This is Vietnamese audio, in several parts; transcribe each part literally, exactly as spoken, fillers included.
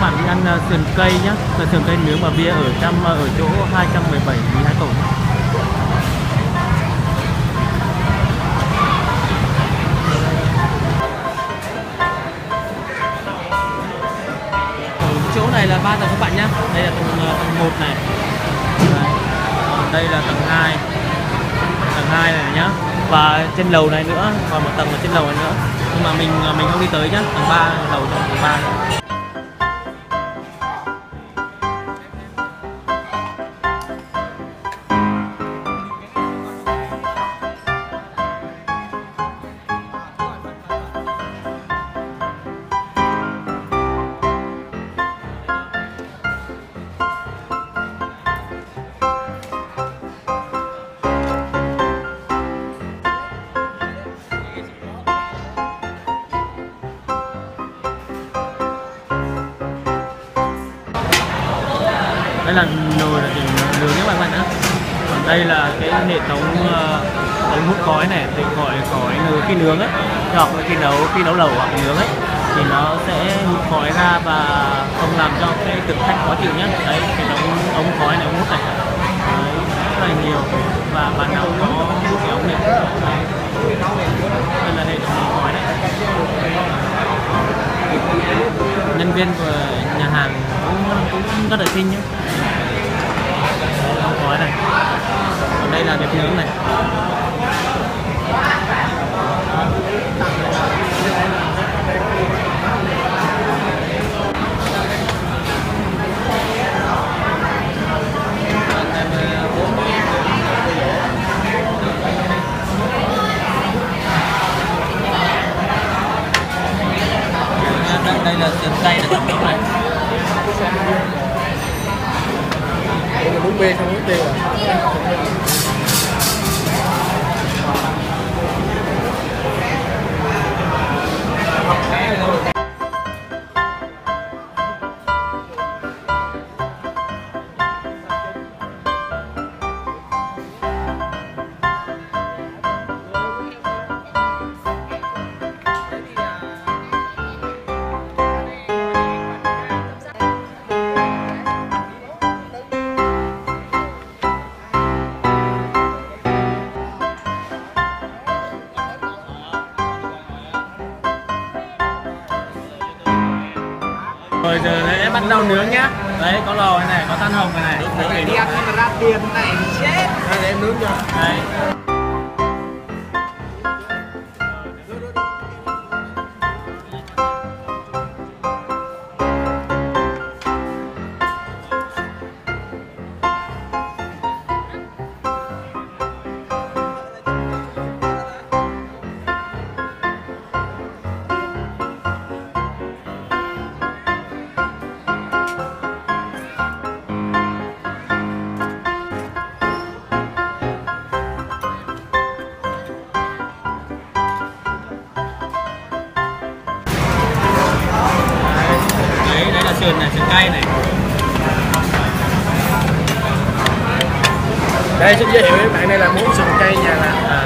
các bạn đi ăn sườn cây nhé, sườn cây nướng và bia ở trong ở chỗ hai trăm mười bảy Lý Thái Tổ. Chỗ này là ba tầng các bạn nhé. Đây là tầng tầng một này. Đây, đây là tầng hai. Tầng hai này nhá. Và trên lầu này nữa, còn một tầng ở trên lầu này nữa. Nhưng mà mình mình không đi tới nhá, tầng ba lầu tầng ba. Đây là nồi là tỉnh nướng các bạn bạn ạ. Còn đây là cái hệ thống ống hút khói này, thì gọi khói khi nướng ấy, hoặc khi nấu khi nấu lẩu hoặc nướng ấy, thì nó sẽ hút khói ra và không làm cho cái thực khách khó chịu nhất. Đấy, cái ống ống khói này, ống hút này, đấy, rất là nhiều và bạn nào có hút cái ống này, đây là hệ thống ống khói này. Nhân viên của nhà hàng cũng cũng rất là xinh nhé. Ống khói này. Còn đây là bếp nướng này. Đây là sườn cây là tầng một này. bốn bê không biết tiêu. Rồi giờ sẽ bắt đầu nướng nhá. Đấy, có lò này này, có than hồng này này. Đấy, phải đi ăn nhưng mà ra tiền này chết. Đây để em nướng cho. Đấy. Sườn này, sườn cay này. Đây xin giới thiệu với bạn, đây là món sườn cay nhà là à.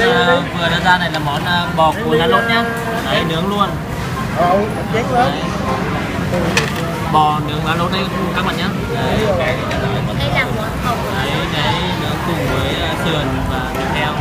vừa đưa ra này là món bò cuốn lá lốt nhá. Đấy, nướng luôn. Bò nướng lá lốt đây các bạn nhá. Đấy, đây là món hồng. Đấy, đấy, nướng cùng với sườn và thịt heo.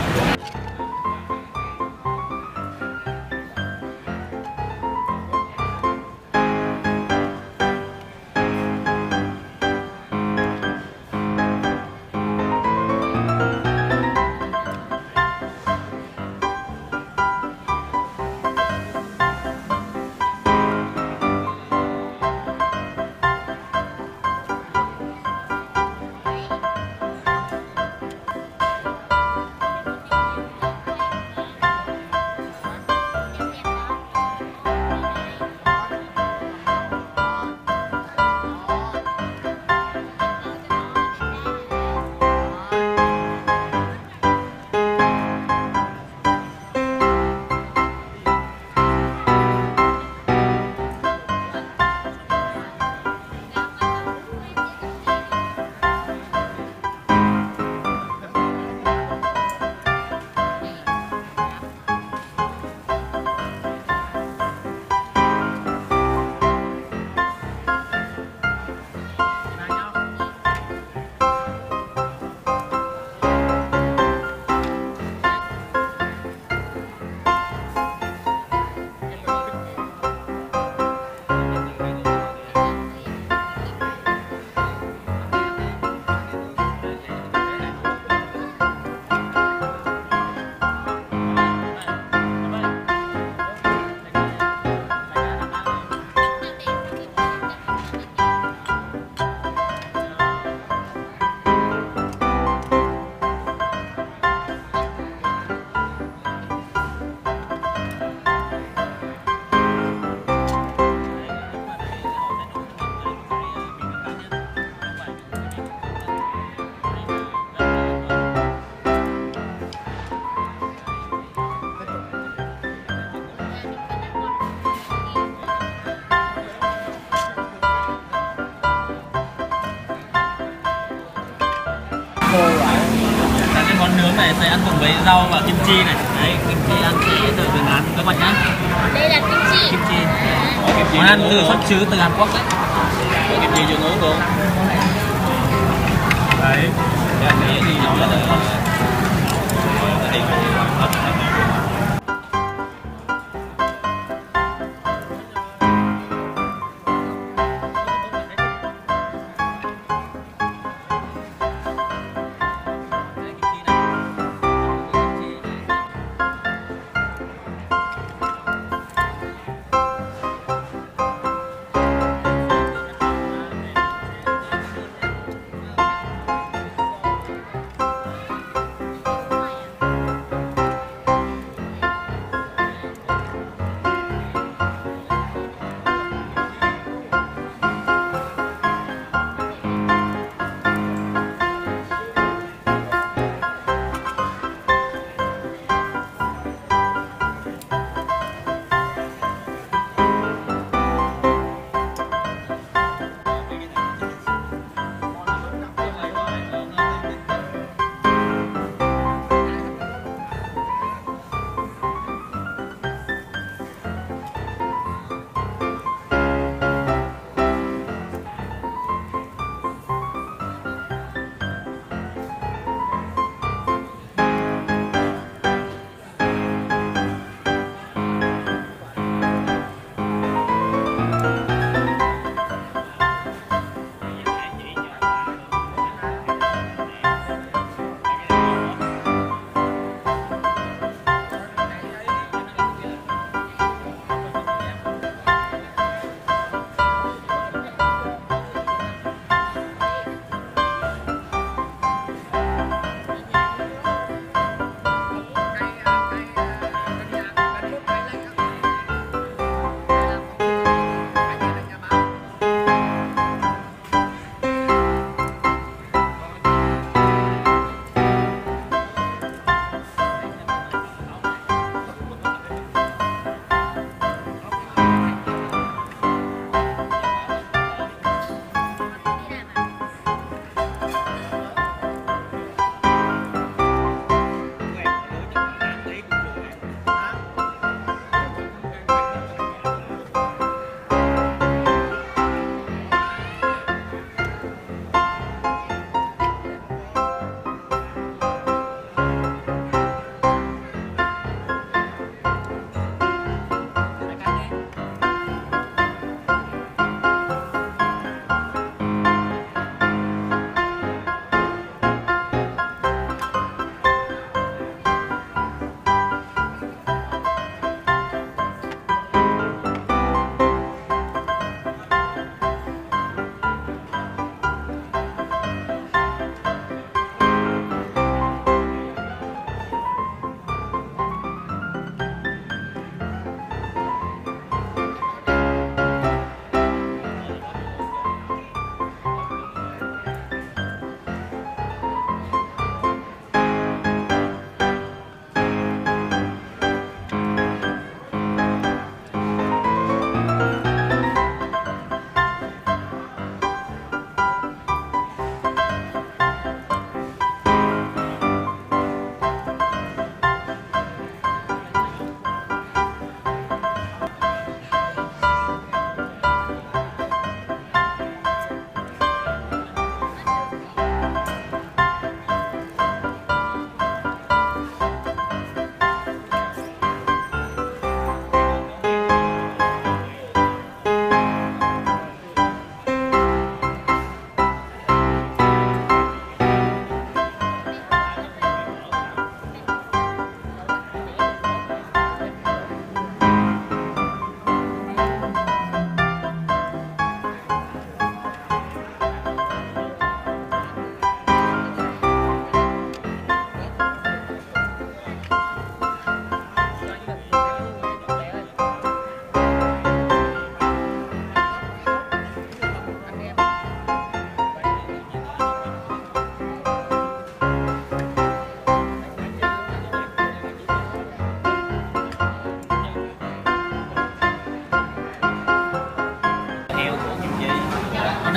Cái món nướng này sẽ ăn cùng với rau và kim chi này. Đấy, kim chi ăn sẽ từ từ Hàn các bạn nhé. Đây là kim chi. Kim chi. Món ăn từ xuất xứ từ Hàn Quốc đấy. Có kim chi chưa nướng không? Đấy. Cái này thì nó rất là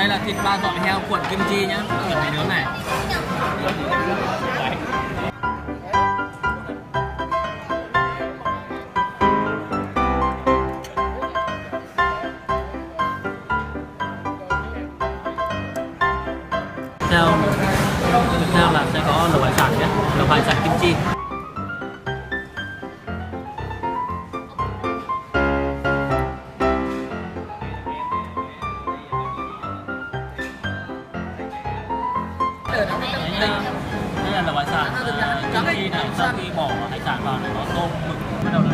Đây là thịt ba dọi heo cuộn kim chi nhá, cuộn này nướng này. Tiếp theo, tiếp theo là sẽ có lẩu hải sản nhé, lẩu hải sản kim chi. Đây là lẩu hải sản, sau khi bỏ hải sản vào nó tôm mực bắt đầu